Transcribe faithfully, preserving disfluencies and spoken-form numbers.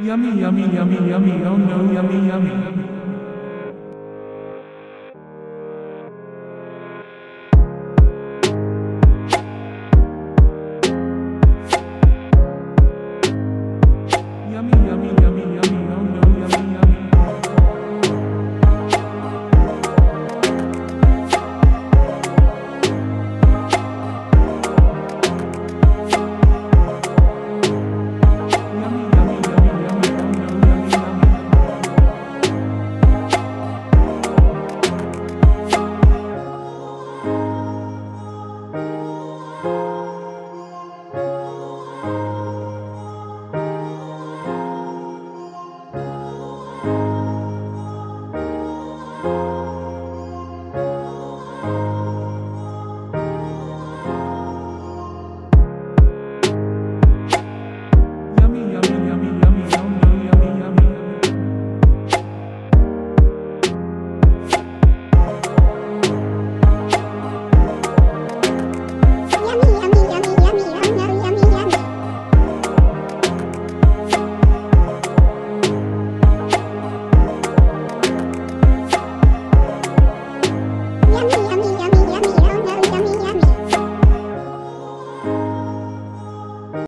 Yummy, yummy, yummy, yummy, oh no, yummy, yummy.